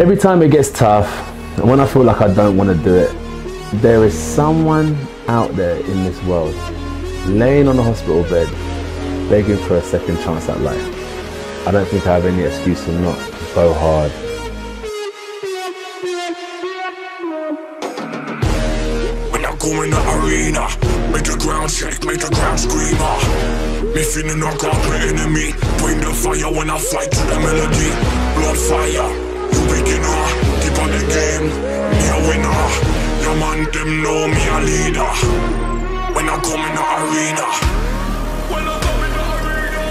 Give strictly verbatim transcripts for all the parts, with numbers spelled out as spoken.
Every time it gets tough, and when I feel like I don't want to do it, there is someone out there in this world, laying on a hospital bed, begging for a second chance at life. I don't think I have any excuse to not go hard. When I go in the arena, make the ground shake, make the ground screamer. Me feeling like I'm the enemy, bring the fire when I fight to the melody. Blood fire, you beginner, keep on the game, me a winner. Your man them know me a leader. When I come in the arena, when I come in the arena,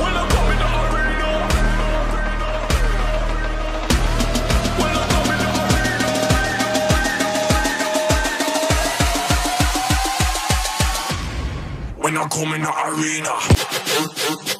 when I come in the arena, when I come in the arena, when I come in the arena.